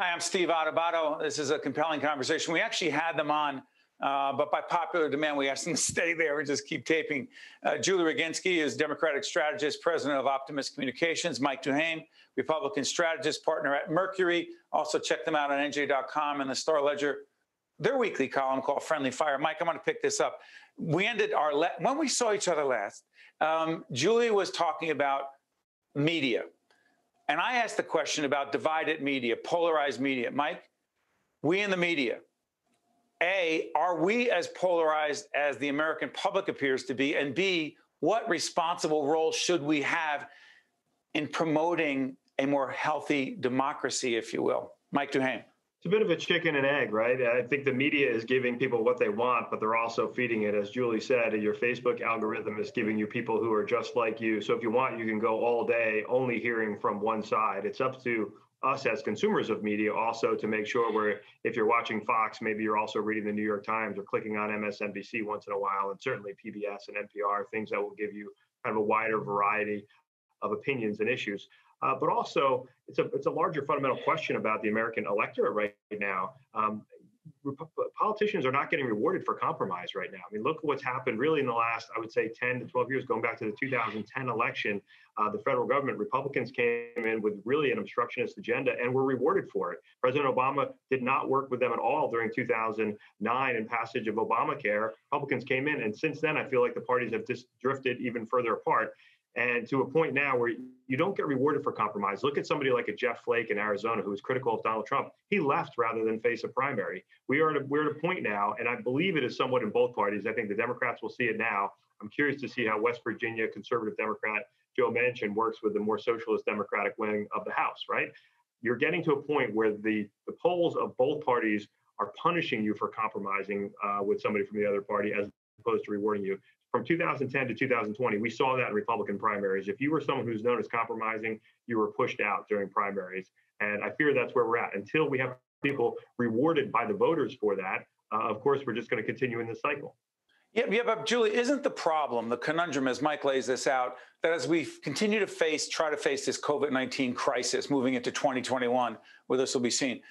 Hi, I'm Steve Adubato. This is a compelling conversation. We actually had them on, but by popular demand, we asked them to stay there and just keep taping. Julie Roginsky is Democratic strategist, president of Optimus Communications. Mike Duhaime, Republican strategist, partner at Mercury. Also check them out on NJ.com and the Star-Ledger, their weekly column called Friendly Fire. Mike, I'm going to pick this up. We ended our when we saw each other last, Julie was talking about media. And I asked the question about divided media, polarized media. Mike, we in the media, A, are we as polarized as the American public appears to be? And B, what responsible role should we have in promoting a more healthy democracy, if you will? Mike Duhaime. It's a bit of a chicken and egg, right? I think the media is giving people what they want, but they're also feeding it. As Julie said, your Facebook algorithm is giving you people who are just like you. So if you want, you can go all day only hearing from one side. It's up to us as consumers of media also to make sure where if you're watching Fox, maybe you're also reading The New York Times or clicking on MSNBC once in a while, and certainly PBS and NPR, things that will give you kind of a wider variety of opinions and issues. But also, it's a larger fundamental question about the American electorate right now. Politicians are not getting rewarded for compromise right now. I mean, look at what's happened really in the last, I would say, 10 to 12 years, going back to the 2010 election. The federal government, Republicans came in with really an obstructionist agenda and were rewarded for it. President Obama did not work with them at all during 2009 and passage of Obamacare. Republicans came in, and since then, I feel like the parties have just drifted even further apart. And to a point now where you don't get rewarded for compromise. Look at somebody like a Jeff Flake in Arizona, who was critical of Donald Trump. He left rather than face a primary. We're at a point now, and I believe it is somewhat in both parties. I think the Democrats will see it now. I'm curious to see how West Virginia conservative Democrat Joe Manchin works with the more socialist Democratic wing of the House, right? You're getting to a point where the polls of both parties are punishing you for compromising with somebody from the other party as opposed to rewarding you. From 2010 to 2020, we saw that in Republican primaries. If you were someone who's known as compromising, you were pushed out during primaries. And I fear that's where we're at. Until we have people rewarded by the voters for that, of course, we're just going to continue in this cycle. Yeah, but Julie, isn't the problem, the conundrum, as Mike lays this out, that as we continue to try to face this COVID-19 crisis moving into 2021, where this will be seen,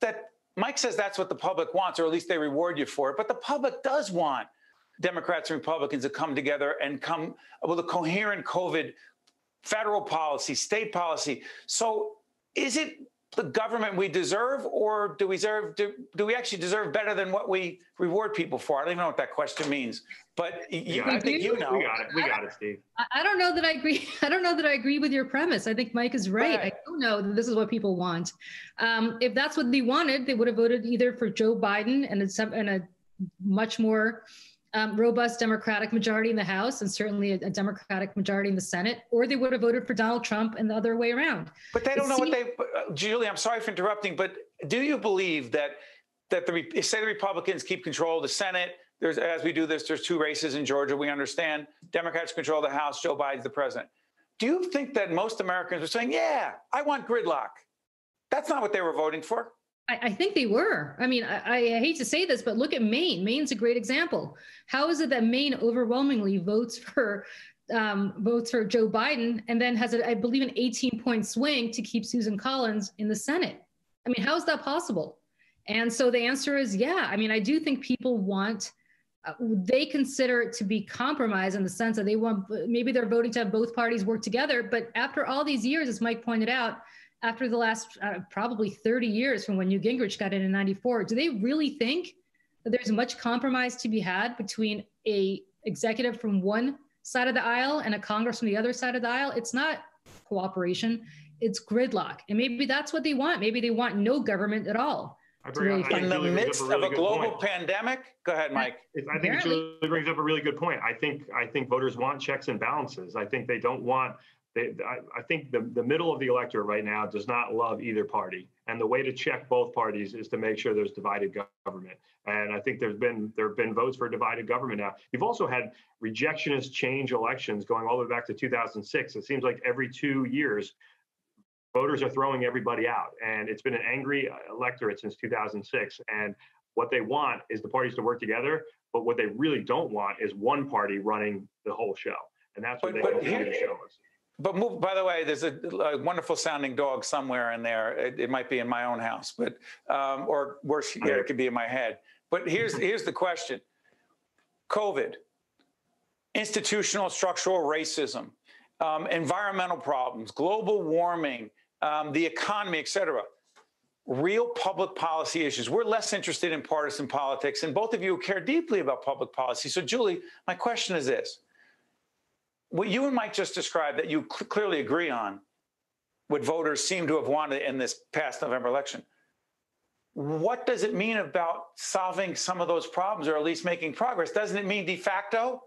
that Mike says that's what the public wants, or at least they reward you for it. But the public does want Democrats and Republicans to come together and come with a coherent COVID federal policy, state policy. So is it the government we deserve, or do we actually deserve better than what we reward people for? I don't even know what that question means, but I think you know. We got it, Steve. I don't know that I agree. I don't know that I agree with your premise. I think Mike is right. I do know that this is what people want. If that's what they wanted, they would have voted either for Joe Biden and a much more robust Democratic majority in the House, and certainly a Democratic majority in the Senate, or they would have voted for Donald Trump and the other way around. But they don't know what they, Julie, I'm sorry for interrupting, but do you believe that the Republicans keep control of the Senate? As we do this, there's two races in Georgia, we understand. Democrats control the House, Joe Biden's the president. Do you think that most Americans are saying, yeah, I want gridlock? That's not what they were voting for. I think they were. I mean, I hate to say this, but look at Maine. Maine's a great example. How is it that Maine overwhelmingly votes for Joe Biden and then has, I believe, an 18-point swing to keep Susan Collins in the Senate? I mean, how is that possible? And so the answer is, yeah. I mean, I do think people want, they consider it to be compromise in the sense that they want, maybe they're voting to have both parties work together. But after all these years, as Mike pointed out, after the last probably 30 years from when Newt Gingrich got in 94, do they really think that there's much compromise to be had between a executive from one side of the aisle and a Congress from the other side of the aisle? It's not cooperation, it's gridlock. And maybe that's what they want. Maybe they want no government at all. In the midst of a global pandemic? Go ahead, Mike. I think Julie brings up a really good point. I think voters want checks and balances. I think they don't want... I think the middle of the electorate right now does not love either party. And the way to check both parties is to make sure there's divided government. And I think there have been votes for divided government now. You've also had rejectionist change elections going all the way back to 2006. It seems like every 2 years, voters are throwing everybody out. And it's been an angry electorate since 2006. And what they want is the parties to work together. But what they really don't want is one party running the whole show. And that's what they want to show us. But move, by the way, there's a wonderful sounding dog somewhere in there. It might be in my own house, but or worse, yeah, it could be in my head. But here's the question. COVID, institutional structural racism, environmental problems, global warming, the economy, et cetera. Real public policy issues. We're less interested in partisan politics, and both of you care deeply about public policy. So, Julie, my question is this. What you and Mike just described that you clearly agree on, what voters seem to have wanted in this past November election, what does it mean about solving some of those problems or at least making progress? Doesn't it mean de facto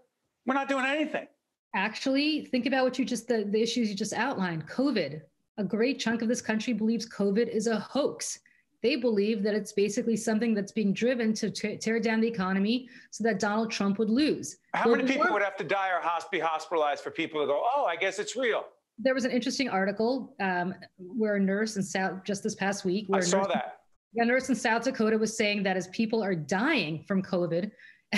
we're not doing anything? Actually, think about what you just, the issues you just outlined. COVID. A great chunk of this country believes COVID is a hoax. They believe that it's basically something that's being driven to tear down the economy so that Donald Trump would lose. How many people would have to die or be hospitalized for people to go, oh, I guess it's real? There was an interesting article where a nurse in South, just this past week. I saw that. A nurse in South Dakota was saying that as people are dying from COVID,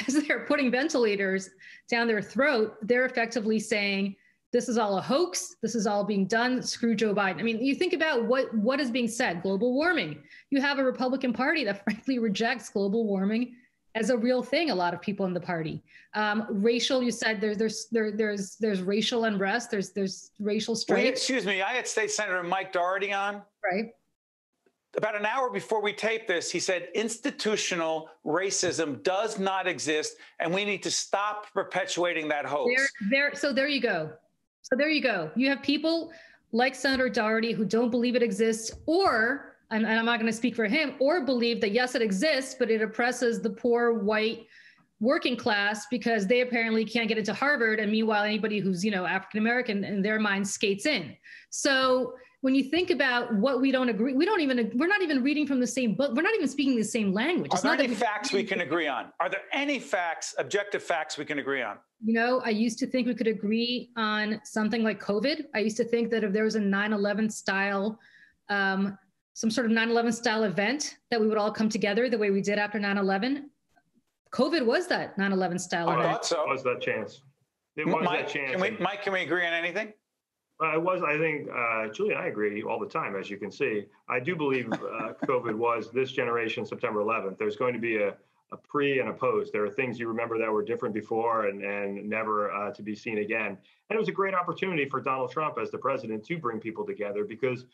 as they're putting ventilators down their throat, they're effectively saying, this is all a hoax. This is all being done. Screw Joe Biden. I mean, you think about what is being said. Global warming. You have a Republican Party that frankly rejects global warming as a real thing. A lot of people in the party. Racial. You said there's racial unrest. There's racial strife. Wait, excuse me. I had State Senator Mike Doherty on. Right. About an hour before we taped this, he said institutional racism does not exist, and we need to stop perpetuating that hoax. So there you go. So there you go. You have people like Senator Doherty who don't believe it exists, or, and I'm not going to speak for him, or believe that, yes, it exists, but it oppresses the poor white working class because they apparently can't get into Harvard. And meanwhile, anybody who's, you know, African American in their mind skates in. So when you think about what we don't agree, we're not even reading from the same book. We're not even speaking the same language. Are there any facts we can agree on? Are there any facts, objective facts we can agree on? You know, I used to think we could agree on something like COVID. I used to think that if there was a 9/11 style, some sort of 9/11 style event, that we would all come together the way we did after 9/11. COVID was that 9/11 style event. I thought so. It was that chance. It was that chance. Mike, can we agree on anything? I think Julie and I agree all the time, as you can see. I do believe COVID was this generation, September 11th. There's going to be a pre and a post. There are things you remember that were different before and never to be seen again. And it was a great opportunity for Donald Trump as the president to bring people together because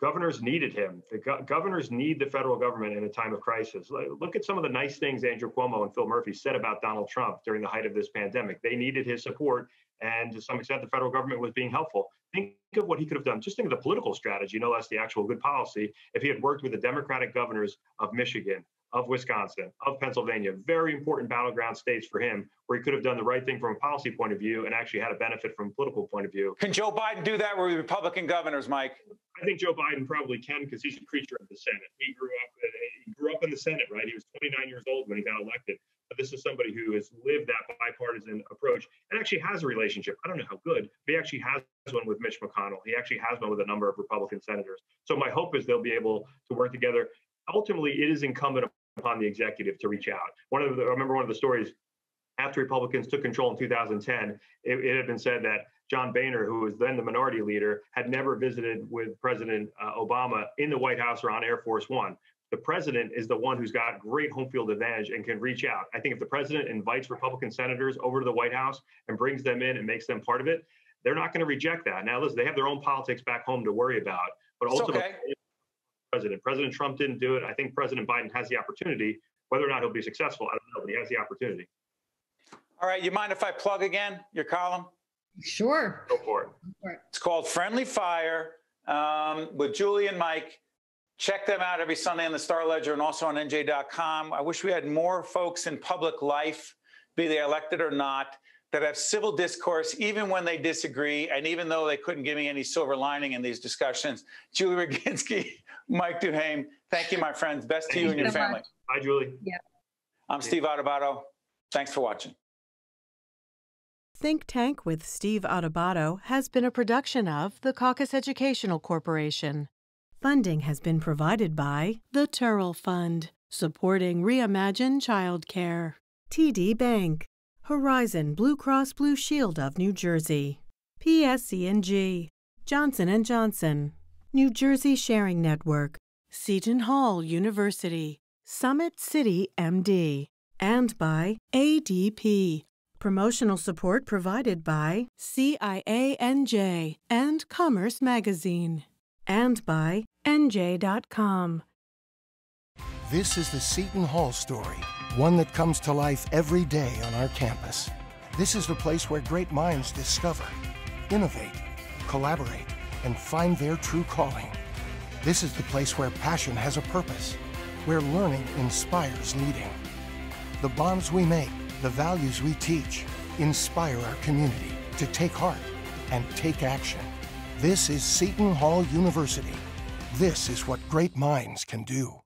governors needed him. The governors need the federal government in a time of crisis. Look at some of the nice things Andrew Cuomo and Phil Murphy said about Donald Trump during the height of this pandemic. They needed his support. And to some extent, the federal government was being helpful. Think of what he could have done. Just think of the political strategy, no less the actual good policy, if he had worked with the Democratic governors of Michigan, of Wisconsin, of Pennsylvania, very important battleground states for him, where he could have done the right thing from a policy point of view and actually had a benefit from a political point of view. Can Joe Biden do that with Republican governors, Mike? I think Joe Biden probably can because he's a creature of the Senate. He grew up in the Senate, right? He was 29 years old when he got elected. But this is somebody who has lived that bipartisan approach and actually has a relationship. I don't know how good, but he actually has one with Mitch McConnell. He actually has one with a number of Republican senators. So my hope is they'll be able to work together. Ultimately, it is incumbent upon the executive to reach out. I remember one of the stories after Republicans took control in 2010, it had been said that John Boehner, who was then the minority leader, had never visited with President Obama in the White House or on Air Force One. The president is the one who's got great home field advantage and can reach out. I think if the president invites Republican senators over to the White House and brings them in and makes them part of it, they're not going to reject that. Now, listen, they have their own politics back home to worry about, but ultimately, okay. President Trump didn't do it. I think President Biden has the opportunity. Whether or not he'll be successful, I don't know, but he has the opportunity. All right, you mind if I plug again your column? Sure. Go for it. It's called Friendly Fire with Julie and Mike. Check them out every Sunday on the Star-Ledger and also on NJ.com. I wish we had more folks in public life, be they elected or not, that have civil discourse, even when they disagree, and even though they couldn't give me any silver lining in these discussions. Julie Roginsky, Mike Duhaime, thank you, my friends. Best to you and your family. Bye, Julie. Yeah. I'm Steve Adubato. Thanks for watching. Think Tank with Steve Adubato has been a production of the Caucus Educational Corporation. Funding has been provided by the Terrell Fund, supporting Reimagine Childcare, TD Bank, Horizon Blue Cross Blue Shield of New Jersey, PSE&G, Johnson & Johnson, New Jersey Sharing Network, Seton Hall University, Summit City MD, and by ADP. Promotional support provided by CIANJ and Commerce Magazine, and by NJ.com. This is the Seton Hall story, one that comes to life every day on our campus. This is the place where great minds discover, innovate, collaborate, and find their true calling. This is the place where passion has a purpose, where learning inspires leading. The bonds we make, the values we teach, inspire our community to take heart and take action. This is Seton Hall University. This is what great minds can do.